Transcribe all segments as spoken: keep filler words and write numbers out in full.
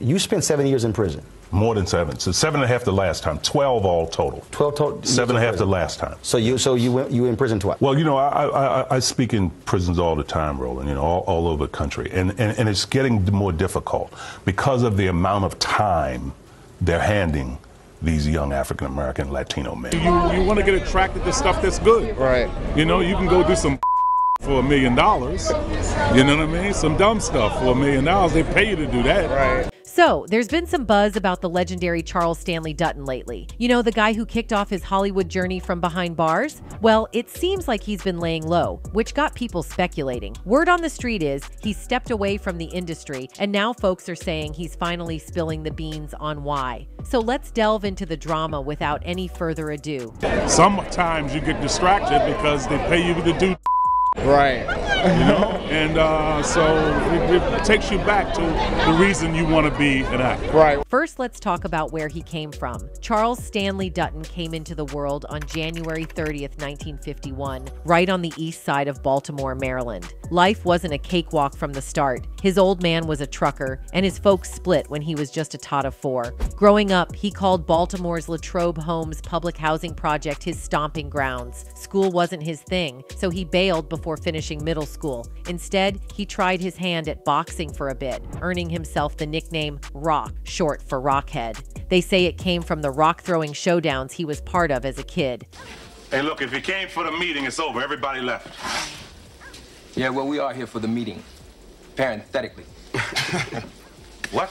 You spent seven years in prison. More than seven. So seven and a half the last time. Twelve all total. Twelve total. Seven and a half the last time. So you, so you went, you were in prison twice. Well, you know, I, I, I speak in prisons all the time, Roland. You know, all, all over the country, and, and and it's getting more difficult because of the amount of time they're handing these young African American Latino men. You, you want to get attracted to stuff that's good, right? You know, you can go do some for a million dollars. You know what I mean? Some dumb stuff for a million dollars. They pay you to do that, right? So, there's been some buzz about the legendary Charles Stanley Dutton lately. You know, the guy who kicked off his Hollywood journey from behind bars? Well, it seems like he's been laying low, which got people speculating. Word on the street is he stepped away from the industry, and now folks are saying he's finally spilling the beans on why. So let's delve into the drama without any further ado. Sometimes you get distracted because they pay you to do right. You know, and uh, so it, it takes you back to the reason you want to be an actor. Right. First, let's talk about where he came from. Charles Stanley Dutton came into the world on January thirtieth, nineteen fifty-one, right on the east side of Baltimore, Maryland. Life wasn't a cakewalk from the start. His old man was a trucker, and his folks split when he was just a tot of four. Growing up, he called Baltimore's Latrobe Homes public housing project his stomping grounds. School wasn't his thing, so he bailed before finishing middle school. Instead, he tried his hand at boxing for a bit, earning himself the nickname Rock, short for Rockhead. They say it came from the rock-throwing showdowns he was part of as a kid. Hey, look, if you came for the meeting, it's over. Everybody left. Yeah, well, we are here for the meeting. Parenthetically. What?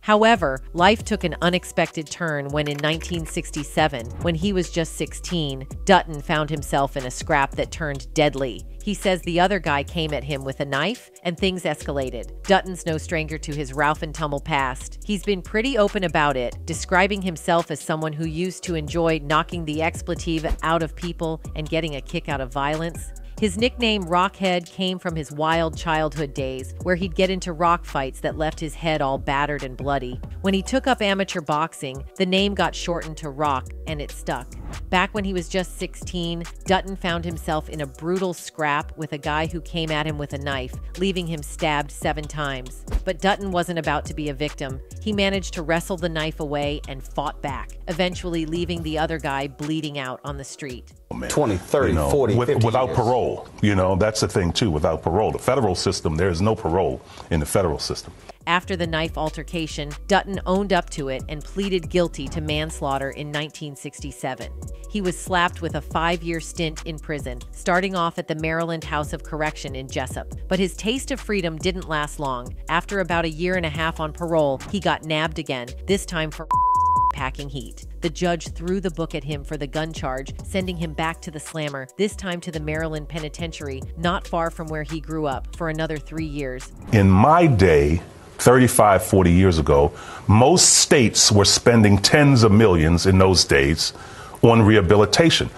However, life took an unexpected turn when in nineteen sixty-seven, when he was just sixteen, Dutton found himself in a scrap that turned deadly. He says the other guy came at him with a knife, and things escalated. Dutton's no stranger to his rough-and-tumble past. He's been pretty open about it, describing himself as someone who used to enjoy knocking the expletive out of people and getting a kick out of violence. His nickname Rockhead came from his wild childhood days, where he'd get into rock fights that left his head all battered and bloody. When he took up amateur boxing, the name got shortened to Rock, and it stuck. Back when he was just sixteen, Dutton found himself in a brutal scrap with a guy who came at him with a knife, leaving him stabbed seven times. But Dutton wasn't about to be a victim. He managed to wrestle the knife away and fought back, eventually leaving the other guy bleeding out on the street. twenty, thirty, you know, forty, with, fifty without years. Parole. You know, that's the thing, too, without parole. The federal system, there is no parole in the federal system. After the knife altercation, Dutton owned up to it and pleaded guilty to manslaughter in nineteen sixty-seven. He was slapped with a five-year stint in prison, starting off at the Maryland House of Correction in Jessup. But his taste of freedom didn't last long. After about a year and a half on parole, he got nabbed again, this time for packing heat. The judge threw the book at him for the gun charge, sending him back to the slammer, this time to the Maryland Penitentiary, not far from where he grew up, for another three years. In my day, thirty-five, forty years ago, most states were spending tens of millions in those days on rehabilitation.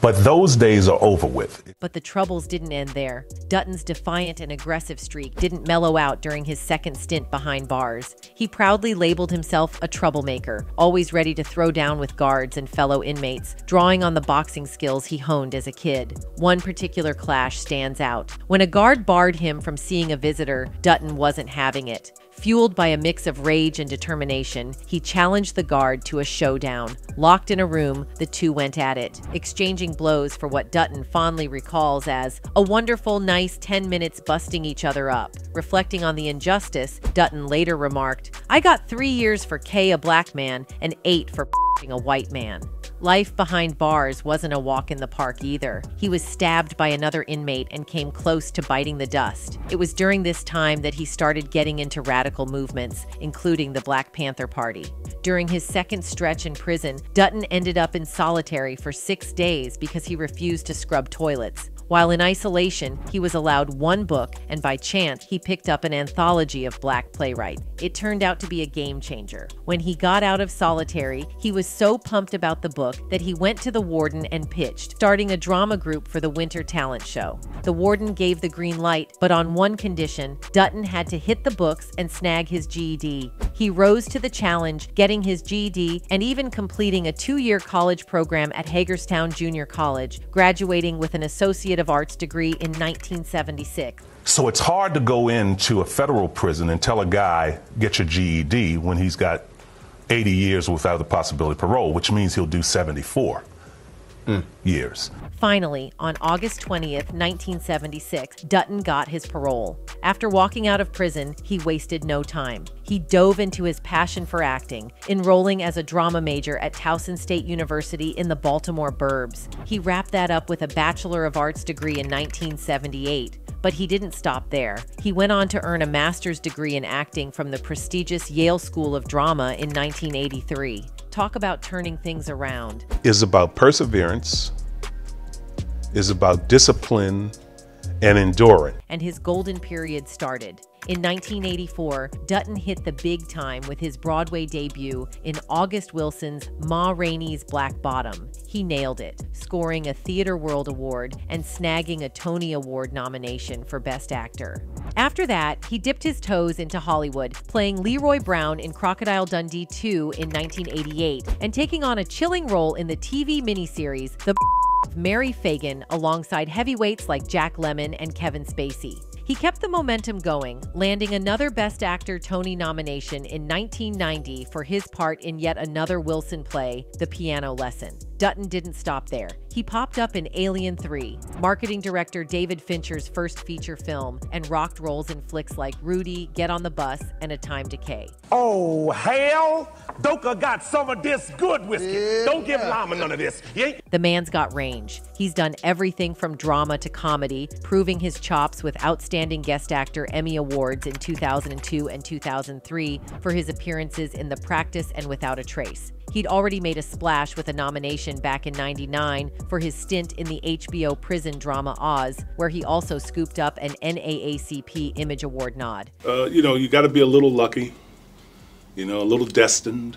But those days are over with. But the troubles didn't end there. Dutton's defiant and aggressive streak didn't mellow out during his second stint behind bars. He proudly labeled himself a troublemaker, always ready to throw down with guards and fellow inmates, drawing on the boxing skills he honed as a kid. One particular clash stands out. When a guard barred him from seeing a visitor, Dutton wasn't having it. Fueled by a mix of rage and determination, he challenged the guard to a showdown. Locked in a room, the two went at it, exchanging blows for what Dutton fondly recalls as a wonderful, nice ten minutes busting each other up. Reflecting on the injustice, Dutton later remarked, "I got three years for K, a black man, and eight for a white man." Life behind bars wasn't a walk in the park either. He was stabbed by another inmate and came close to biting the dust. It was during this time that he started getting into radical movements, including the Black Panther Party. During his second stretch in prison, Dutton ended up in solitary for six days because he refused to scrub toilets. While in isolation, he was allowed one book, and by chance, he picked up an anthology of black playwrights. It turned out to be a game changer. When he got out of solitary, he was so pumped about the book that he went to the warden and pitched, starting a drama group for the winter talent show. The warden gave the green light, but on one condition, Dutton had to hit the books and snag his G E D. He rose to the challenge, getting his G E D and even completing a two-year college program at Hagerstown Junior College, graduating with an Associate of Arts degree in nineteen seventy-six. So it's hard to go into a federal prison and tell a guy, get your G E D, when he's got eighty years without the possibility of parole, which means he'll do seventy-four mm. years. Finally, on August twentieth, nineteen seventy-six, Dutton got his parole. After walking out of prison, he wasted no time. He dove into his passion for acting, enrolling as a drama major at Towson State University in the Baltimore burbs. He wrapped that up with a Bachelor of Arts degree in nineteen seventy-eight. But he didn't stop there. He went on to earn a master's degree in acting from the prestigious Yale School of Drama in nineteen eighty-three. Talk about turning things around. It's about perseverance, it's about discipline and endurance. And his golden period started. In nineteen eighty-four, Dutton hit the big time with his Broadway debut in August Wilson's Ma Rainey's Black Bottom. He nailed it, scoring a Theatre World Award and snagging a Tony Award nomination for Best Actor. After that, he dipped his toes into Hollywood, playing Leroy Brown in Crocodile Dundee two in nineteen eighty-eight and taking on a chilling role in the T V miniseries The Murder of Mary Fagan alongside heavyweights like Jack Lemmon and Kevin Spacey. He kept the momentum going, landing another Best Actor Tony nomination in nineteen ninety for his part in yet another Wilson play, The Piano Lesson. Dutton didn't stop there. He popped up in Alien three, marketing director David Fincher's first feature film, and rocked roles in flicks like Rudy, Get on the Bus, and A Time to Kill. Oh, hell! Doka got some of this good whiskey. Yeah. Don't give Lama none of this. Yeah. The man's got range. He's done everything from drama to comedy, proving his chops with Outstanding Guest Actor Emmy Awards in two thousand two and two thousand three for his appearances in The Practice and Without a Trace. He'd already made a splash with a nomination back in ninety-nine for his stint in the H B O prison drama Oz, where he also scooped up an N double A C P Image Award nod. Uh, you know, you got to be a little lucky, you know, a little destined.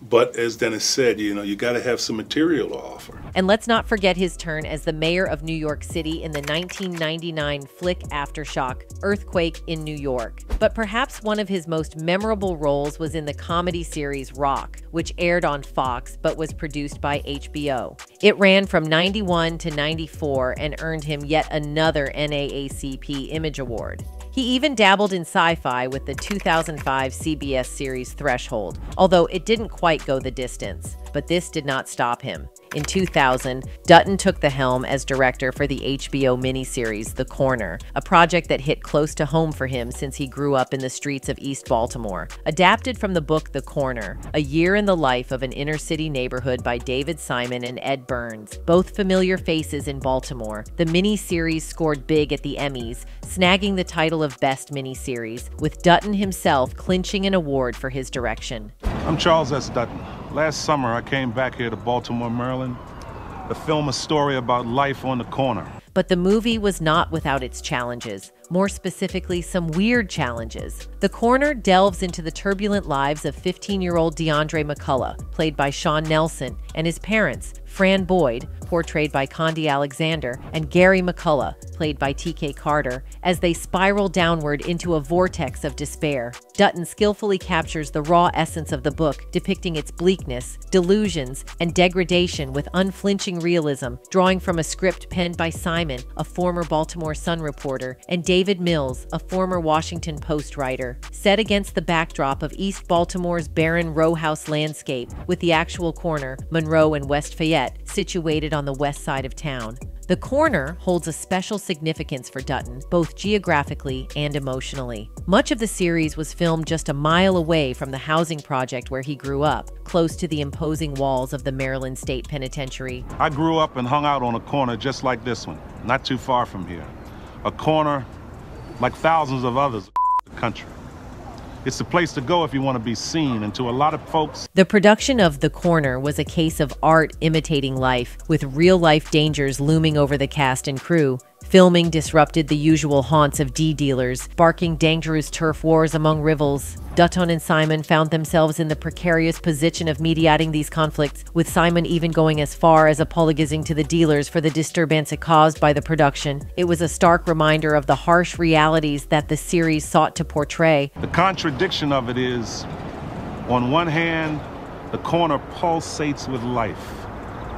But as Dennis said, you know, you got to have some material to offer. And let's not forget his turn as the mayor of New York City in the nineteen ninety-nine flick Aftershock, Earthquake in New York. But perhaps one of his most memorable roles was in the comedy series Rock, which aired on Fox but was produced by H B O. It ran from ninety-one to ninety-four and earned him yet another N double A C P Image Award. He even dabbled in sci-fi with the two thousand five C B S series Threshold, although it didn't quite go the distance. But this did not stop him. In two thousand, Dutton took the helm as director for the H B O miniseries The Corner, a project that hit close to home for him since he grew up in the streets of East Baltimore. Adapted from the book The Corner, A Year in the Life of an Inner City Neighborhood by David Simon and Ed Burns, both familiar faces in Baltimore, the miniseries scored big at the Emmys, snagging the title of Best Miniseries, with Dutton himself clinching an award for his direction. I'm Charles S. Dutton. Last summer, I came back here to Baltimore, Maryland, to film a story about life on the corner. But the movie was not without its challenges, more specifically some weird challenges. The Corner delves into the turbulent lives of fifteen-year-old DeAndre McCullough, played by Sean Nelson, and his parents, Fran Boyd, portrayed by Condi Alexander, and Gary McCullough, played by T K Carter, as they spiral downward into a vortex of despair. Dutton skillfully captures the raw essence of the book, depicting its bleakness, delusions, and degradation with unflinching realism, drawing from a script penned by Simon, a former Baltimore Sun reporter, and David Mills, a former Washington Post writer, set against the backdrop of East Baltimore's barren row house landscape, with the actual corner, Monroe and West Fayette, situated on on the west side of town. The Corner holds a special significance for Dutton, both geographically and emotionally. Much of the series was filmed just a mile away from the housing project where he grew up, close to the imposing walls of the Maryland State Penitentiary. I grew up and hung out on a corner just like this one, not too far from here. A corner like thousands of others in the country. It's the place to go if you want to be seen, and to a lot of folks. The production of The Corner was a case of art imitating life, with real-life dangers looming over the cast and crew. Filming disrupted the usual haunts of D dealers, sparking dangerous turf wars among rivals. Dutton and Simon found themselves in the precarious position of mediating these conflicts, with Simon even going as far as apologizing to the dealers for the disturbance it caused by the production. It was a stark reminder of the harsh realities that the series sought to portray. The contradiction of it is, on one hand, the corner pulsates with life,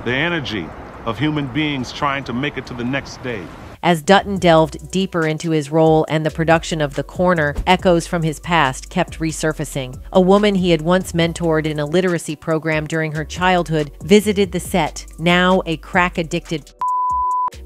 the energy of human beings trying to make it to the next day. as Dutton delved deeper into his role and the production of The Corner, echoes from his past kept resurfacing. A woman he had once mentored in a literacy program during her childhood visited the set, now a crack-addicted.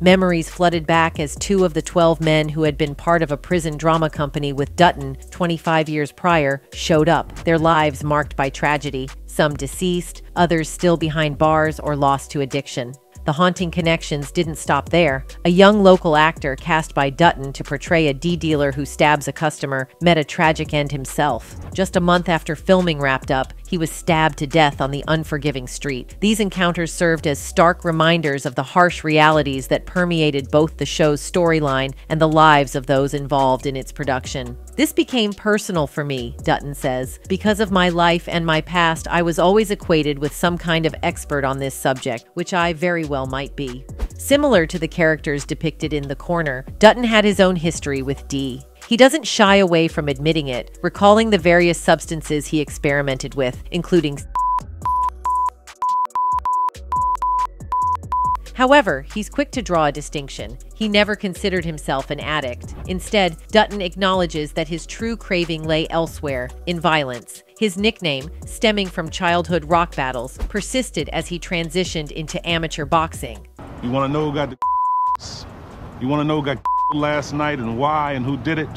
Memories flooded back as two of the twelve men who had been part of a prison drama company with Dutton twenty-five years prior showed up, their lives marked by tragedy, some deceased, others still behind bars or lost to addiction. The haunting connections didn't stop there. A young local actor cast by Dutton to portray a D-dealer who stabs a customer met a tragic end himself. Just a month after filming wrapped up, he was stabbed to death on the unforgiving street. These encounters served as stark reminders of the harsh realities that permeated both the show's storyline and the lives of those involved in its production. "This became personal for me," Dutton says. "Because of my life and my past, I was always equated with some kind of expert on this subject, which I very well might be." Similar to the characters depicted in The Corner, Dutton had his own history with D. He doesn't shy away from admitting it, recalling the various substances he experimented with, including. However, he's quick to draw a distinction. He never considered himself an addict. Instead, Dutton acknowledges that his true craving lay elsewhere, in violence. His nickname, stemming from childhood rock battles, persisted as he transitioned into amateur boxing. You want to know who got the You want to know who got last night and why and who did it?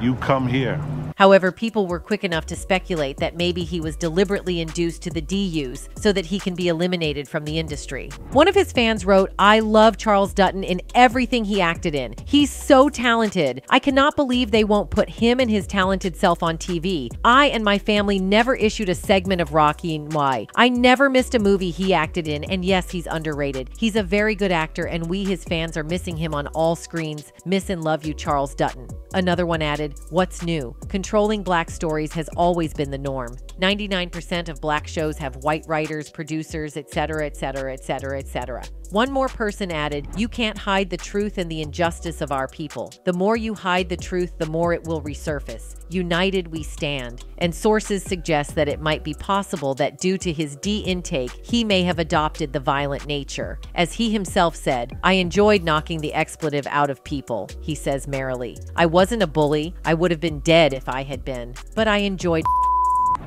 You come here. However, people were quick enough to speculate that maybe he was deliberately induced to the D-use so that he can be eliminated from the industry. One of his fans wrote, "I love Charles Dutton in everything he acted in. He's so talented. I cannot believe they won't put him and his talented self on T V. I and my family never issued a segment of Rocky and Why. I never missed a movie he acted in, and yes, he's underrated. He's a very good actor, and we, his fans, are missing him on all screens. Miss and love you, Charles Dutton." Another one added, "What's new? Controlling black stories has always been the norm. ninety-nine percent of black shows have white writers, producers, et cetera, et cetera, et cetera, et cetera" One more person added, "You can't hide the truth and the injustice of our people. The more you hide the truth, the more it will resurface. United we stand." And sources suggest that it might be possible that due to his D intake, he may have adopted the violent nature. As he himself said, "I enjoyed knocking the expletive out of people," he says merrily. "I wasn't a bully. I would have been dead if I had been. But I enjoyed."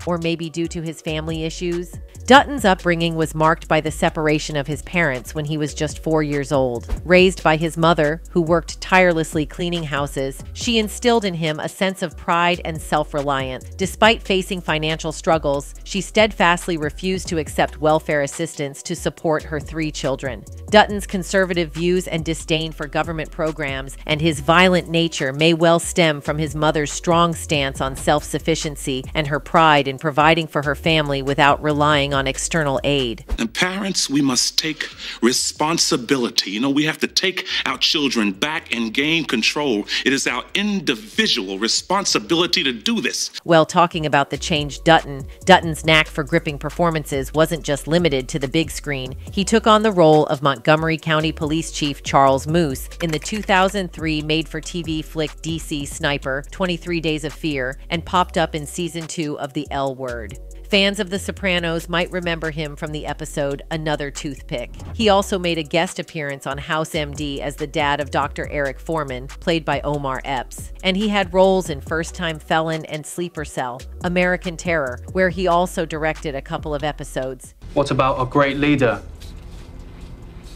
Or maybe due to his family issues? Dutton's upbringing was marked by the separation of his parents when he was just four years old. Raised by his mother, who worked tirelessly cleaning houses, she instilled in him a sense of pride and self-reliance. Despite facing financial struggles, she steadfastly refused to accept welfare assistance to support her three children. Dutton's conservative views and disdain for government programs and his violent nature may well stem from his mother's strong stance on self-sufficiency and her pride in providing for her family without relying on external aid. And parents, we must take responsibility. You know, we have to take our children back and gain control. It is our individual responsibility to do this. Well, talking about the changed Dutton, Dutton's knack for gripping performances wasn't just limited to the big screen. He took on the role of Montgomery Montgomery County Police Chief Charles Moose in the two thousand three made-for-T V flick D C Sniper, twenty-three Days of Fear, and popped up in season two of The L Word. Fans of The Sopranos might remember him from the episode Another Toothpick. He also made a guest appearance on House M D as the dad of Doctor Eric Foreman, played by Omar Epps. And he had roles in First Time Felon and Sleeper Cell, American Terror, where he also directed a couple of episodes. What about a great leader?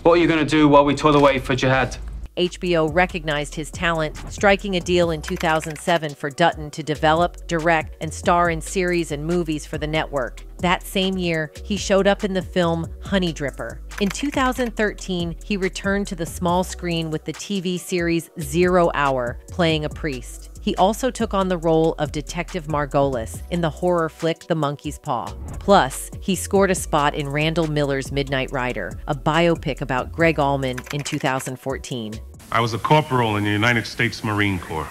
What are you going to do while we toil away for jihad? H B O recognized his talent, striking a deal in two thousand seven for Dutton to develop, direct, and star in series and movies for the network. That same year, he showed up in the film Honey Dripper. In two thousand thirteen, he returned to the small screen with the T V series Zero Hour, playing a priest. He also took on the role of Detective Margolis in the horror flick The Monkey's Paw. Plus, he scored a spot in Randall Miller's Midnight Rider, a biopic about Greg Allman, in two thousand fourteen. I was a corporal in the United States Marine Corps.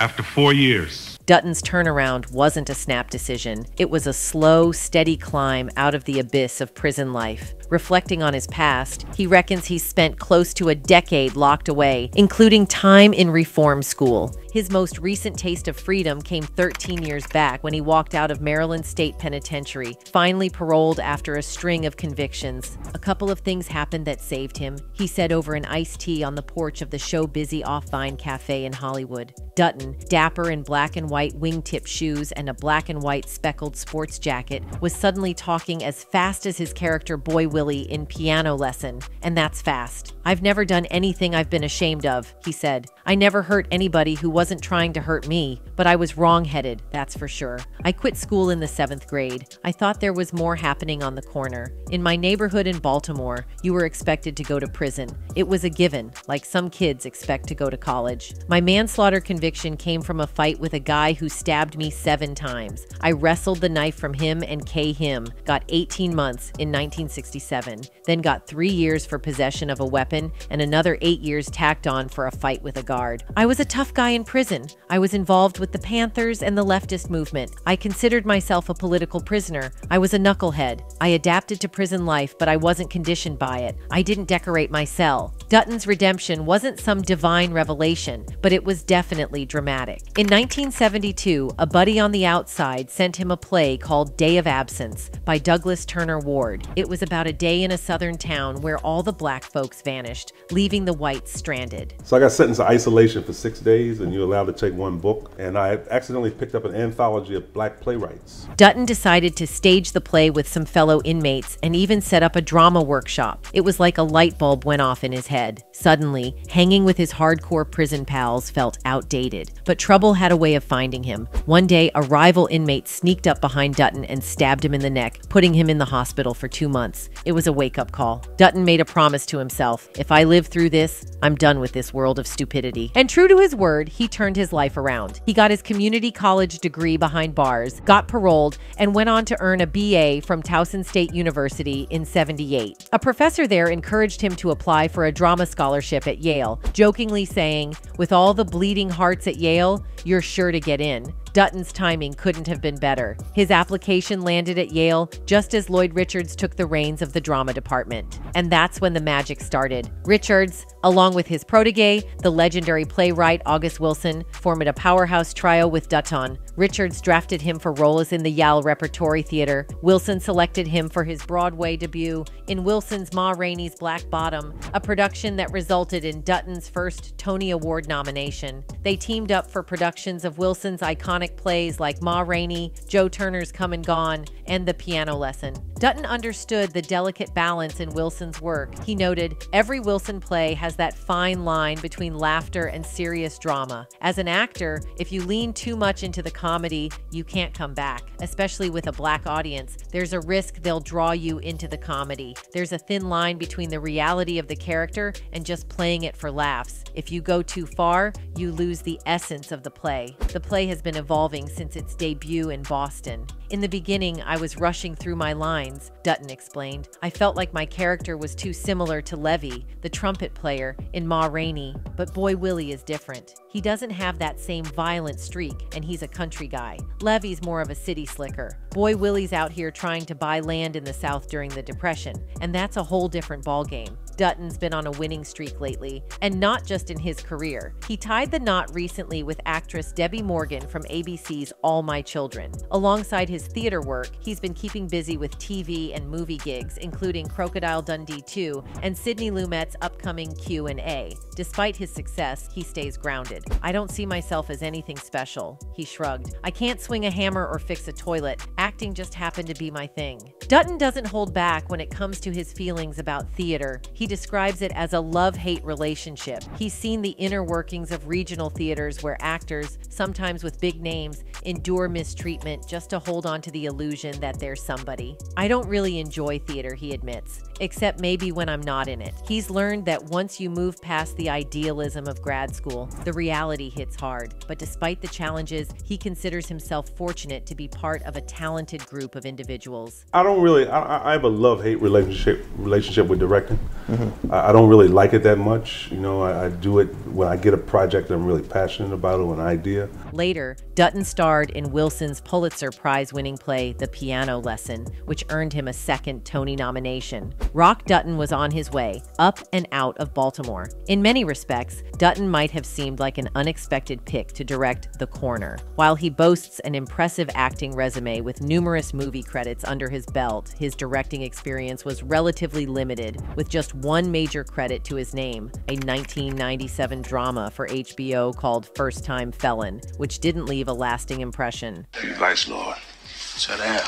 After four years... Dutton's turnaround wasn't a snap decision. It was a slow, steady climb out of the abyss of prison life. Reflecting on his past, he reckons he spent close to a decade locked away, including time in reform school. His most recent taste of freedom came thirteen years back when he walked out of Maryland State Penitentiary, finally paroled after a string of convictions. A couple of things happened that saved him, he said over an iced tea on the porch of the show-busy Off-Vine Cafe in Hollywood. Dutton, dapper in black and white wingtip shoes and a black and white speckled sports jacket, was suddenly talking as fast as his character Boy Willie in Piano Lesson, and that's fast. "I've never done anything I've been ashamed of," he said. "I never hurt anybody who wasn't trying to hurt me, but I was wrong-headed, that's for sure. I quit school in the seventh grade. I thought there was more happening on the corner. In my neighborhood in Baltimore, you were expected to go to prison. It was a given, like some kids expect to go to college. My manslaughter conviction came from a fight with a guy who stabbed me seven times. I wrestled the knife from him and K him, got eighteen months in nineteen sixty-seven, then got three years for possession of a weapon and another eight years tacked on for a fight with a guard. I was a tough guy in prison. I was involved with the Panthers and the leftist movement. I considered myself a political prisoner. I was a knucklehead. I adapted to prison life, but I wasn't conditioned by it. I didn't decorate my cell." Dutton's redemption wasn't some divine revelation, but it was definitely dramatic. In nineteen seventy-two, a buddy on the outside sent him a play called Day of Absence by Douglas Turner Ward. It was about a day in a southern town where all the black folks vanished, leaving the whites stranded. "So I got sentenced to isolation for six days and you're allowed to take one book, and I accidentally picked up an anthology of black playwrights." Dutton decided to stage the play with some fellow inmates and even set up a drama workshop. It was like a light bulb went off in his head. Suddenly, hanging with his hardcore prison pals felt outdated, but trouble had a way of finding him. One day, a rival inmate sneaked up behind Dutton and stabbed him in the neck, putting him in the hospital for two months. It was a wake-up call. Dutton made a promise to himself: if I live through this, I'm done with this world of stupidity. And true to his word, he turned his life around. He got his community college degree behind bars, got paroled, and went on to earn a B A from Towson State University in seventy-eight. A professor there encouraged him to apply for a drama Drama scholarship at Yale, jokingly saying, "With all the bleeding hearts at Yale, you're sure to get in." Dutton's timing couldn't have been better. His application landed at Yale just as Lloyd Richards took the reins of the drama department. And that's when the magic started. Richards, along with his protégé, the legendary playwright August Wilson, formed a powerhouse trio with Dutton. Richards drafted him for roles in the Yale Repertory Theater. Wilson selected him for his Broadway debut in Wilson's Ma Rainey's Black Bottom, a production that resulted in Dutton's first Tony Award nomination. They teamed up for productions of Wilson's iconic plays like Ma Rainey, Joe Turner's Come and Gone, and The Piano Lesson. Dutton understood the delicate balance in Wilson's work. He noted, "Every Wilson play has that fine line between laughter and serious drama. As an actor, if you lean too much into the comedy, you can't come back. Especially with a black audience, there's a risk they'll draw you into the comedy. There's a thin line between the reality of the character and just playing it for laughs. If you go too far, you lose the essence of the play." The play has been evolving Evolving since its debut in Boston. "In the beginning, I was rushing through my lines," Dutton explained. "I felt like my character was too similar to Levy, the trumpet player, in Ma Rainey, but Boy Willie is different. He doesn't have that same violent streak, and he's a country guy. Levy's more of a city slicker. Boy Willie's out here trying to buy land in the South during the Depression, and that's a whole different ballgame." Dutton's been on a winning streak lately, and not just in his career. He tied the knot recently with actress Debbie Morgan from A B C's All My Children. Alongside his theater work, he's been keeping busy with T V and movie gigs, including Crocodile Dundee two and Sidney Lumet's upcoming Q and A. Despite his success, he stays grounded. "I don't see myself as anything special," he shrugged. "I can't swing a hammer or fix a toilet. Acting just happened to be my thing." Dutton doesn't hold back when it comes to his feelings about theater. He describes it as a love-hate relationship. He's seen the inner workings of regional theaters where actors, sometimes with big names, endure mistreatment just to hold on to the illusion that they're somebody. "I don't really enjoy theater," he admits, "except maybe when I'm not in it." He's learned that once you move past the idealism of grad school, the reality hits hard. But despite the challenges, he considers himself fortunate to be part of a talented group of individuals. I don't really, I, I have a love-hate relationship relationship with directing. Mm-hmm. I, I don't really like it that much. You know, I, I do it when I get a project I'm really passionate about or an idea. Later, Dutton starred starred in Wilson's Pulitzer Prize-winning play, The Piano Lesson, which earned him a second Tony nomination. Rock Dutton was on his way, up and out of Baltimore. In many respects, Dutton might have seemed like an unexpected pick to direct The Corner. While he boasts an impressive acting resume with numerous movie credits under his belt, his directing experience was relatively limited, with just one major credit to his name, a nineteen ninety-seven drama for H B O called First Time Felon, which didn't leave a lasting impression. Your advice, Lord. Sit down.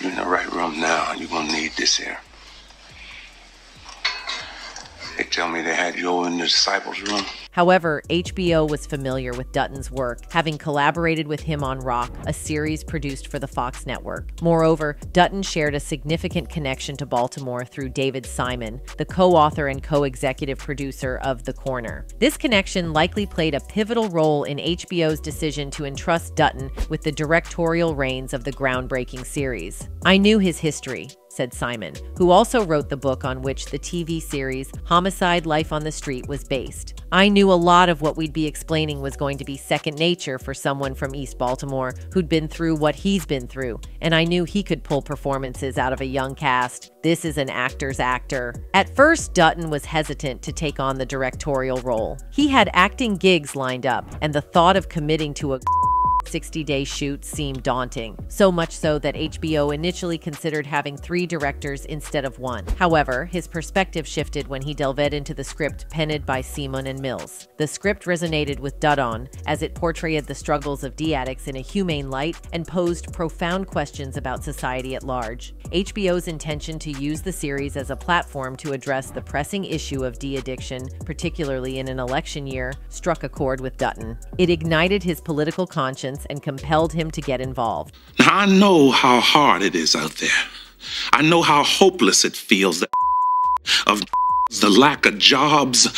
You're in the right room now, and you're gonna need this here. They tell me they had you over in the disciples' room. However, H B O was familiar with Dutton's work, having collaborated with him on Rock, a series produced for the Fox network. Moreover, Dutton shared a significant connection to Baltimore through David Simon, the co-author and co-executive producer of The Corner. This connection likely played a pivotal role in H B O's decision to entrust Dutton with the directorial reins of the groundbreaking series. "I knew his history," said Simon, who also wrote the book on which the T V series Homicide: Life on the Street was based. "I knew a lot of what we'd be explaining was going to be second nature for someone from East Baltimore who'd been through what he's been through, and I knew he could pull performances out of a young cast. This is an actor's actor." At first, Dutton was hesitant to take on the directorial role. He had acting gigs lined up, and the thought of committing to a sixty-day shoot seemed daunting, so much so that H B O initially considered having three directors instead of one. However, his perspective shifted when he delved into the script penned by Simon and Mills. The script resonated with Dutton, as it portrayed the struggles of D addicts in a humane light and posed profound questions about society at large. H B O's intention to use the series as a platform to address the pressing issue of D addiction, particularly in an election year, struck a chord with Dutton. It ignited his political conscience and compelled him to get involved. "Now, I know how hard it is out there. I know how hopeless it feels, the of the lack of jobs,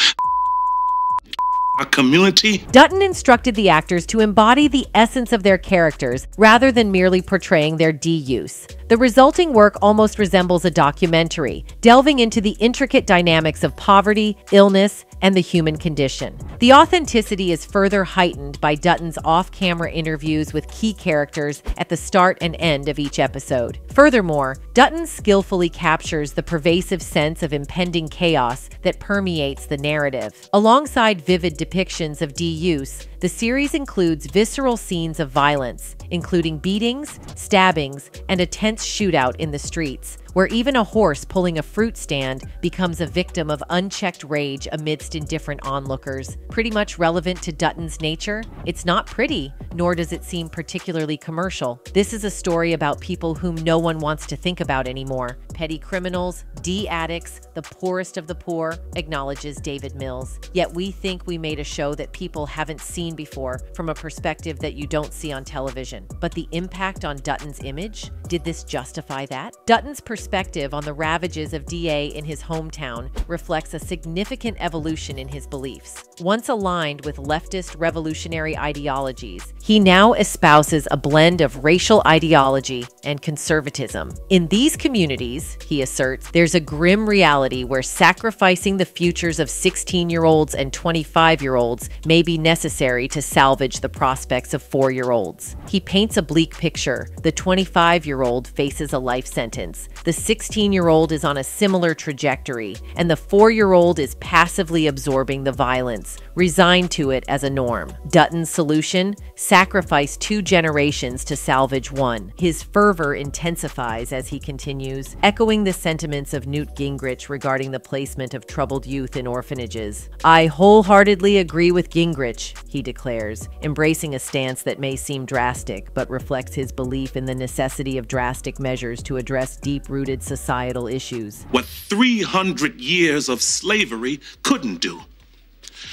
our community." Dutton instructed the actors to embody the essence of their characters rather than merely portraying their D use. The resulting work almost resembles a documentary, delving into the intricate dynamics of poverty, illness, and the human condition. The authenticity is further heightened by Dutton's off-camera interviews with key characters at the start and end of each episode. Furthermore, Dutton skillfully captures the pervasive sense of impending chaos that permeates the narrative. Alongside vivid depictions of D use, the series includes visceral scenes of violence, including beatings, stabbings, and a tense shootout in the streets, where even a horse pulling a fruit stand becomes a victim of unchecked rage amidst indifferent onlookers. Pretty much relevant to Dutton's nature, it's not pretty, nor does it seem particularly commercial. This is a story about people whom no one wants to think about anymore. Petty criminals, D addicts, the poorest of the poor, acknowledges David Mills. "Yet we think we made a show that people haven't seen before, from a perspective that you don't see on television." But the impact on Dutton's image? Did this justify that? Dutton's perspective on the ravages of D A in his hometown reflects a significant evolution in his beliefs. Once aligned with leftist revolutionary ideologies, he now espouses a blend of racial ideology and conservatism. "In these communities," he asserts, "there's a grim reality where sacrificing the futures of sixteen-year-olds and twenty-five-year-olds may be necessary to salvage the prospects of four-year-olds." He paints a bleak picture. The twenty-five-year-old faces a life sentence. The sixteen-year-old is on a similar trajectory, and the four-year-old is passively absorbing the violence, resigned to it as a norm. Dutton's solution? Sacrifice two generations to salvage one. His fervor intensifies as he continues, echoing the sentiments of Newt Gingrich regarding the placement of troubled youth in orphanages. "I wholeheartedly agree with Gingrich," he declares, embracing a stance that may seem drastic, but reflects his belief in the necessity of drastic measures to address deep rooted societal issues. "What three hundred years of slavery couldn't do,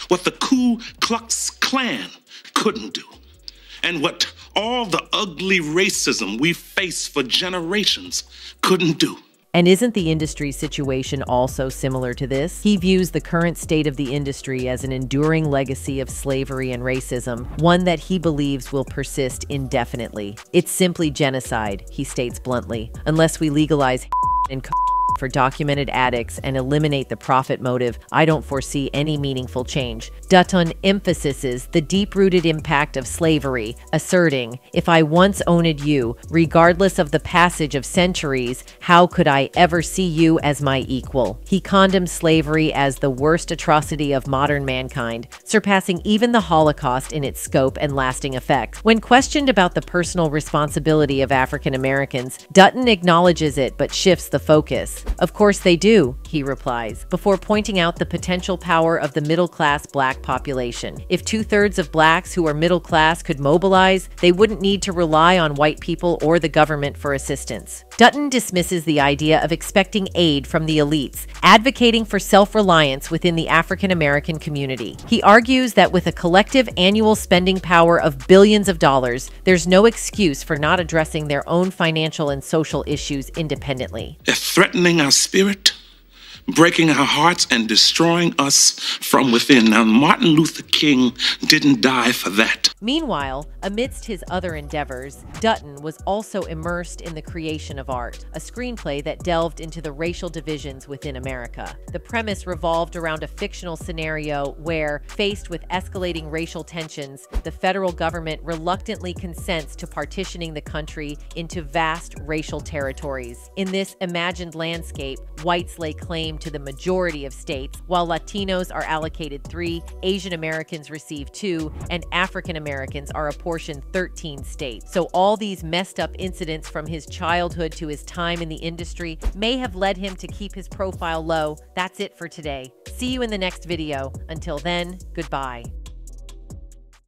what the Ku Klux Klan couldn't do, and what all the ugly racism we face for generations couldn't do." And isn't the industry's situation also similar to this? He views the current state of the industry as an enduring legacy of slavery and racism, one that he believes will persist indefinitely. "It's simply genocide," he states bluntly, "unless we legalize and for documented addicts and eliminate the profit motive, I don't foresee any meaningful change. Dutton emphasizes the deep-rooted impact of slavery, asserting, if I once owned you, regardless of the passage of centuries, how could I ever see you as my equal? He condemns slavery as the worst atrocity of modern mankind, surpassing even the Holocaust in its scope and lasting effects. When questioned about the personal responsibility of African Americans, Dutton acknowledges it but shifts the focus. Of course they do, he replies, before pointing out the potential power of the middle-class black population. If two-thirds of blacks who are middle-class could mobilize, they wouldn't need to rely on white people or the government for assistance. Dutton dismisses the idea of expecting aid from the elites, advocating for self-reliance within the African American community. He argues that with a collective annual spending power of billions of dollars, there's no excuse for not addressing their own financial and social issues independently. They're threatening our spirit, breaking our hearts, and destroying us from within. Now, Martin Luther King didn't die for that. Meanwhile, amidst his other endeavors, Dutton was also immersed in the creation of art, a screenplay that delved into the racial divisions within America. The premise revolved around a fictional scenario where, faced with escalating racial tensions, the federal government reluctantly consents to partitioning the country into vast racial territories. In this imagined landscape, whites lay claim to the majority of states, while Latinos are allocated three, Asian Americans receive two, and African Americans are apportioned thirteen states. So all these messed up incidents from his childhood to his time in the industry may have led him to keep his profile low. That's it for today. See you in the next video. Until then, goodbye.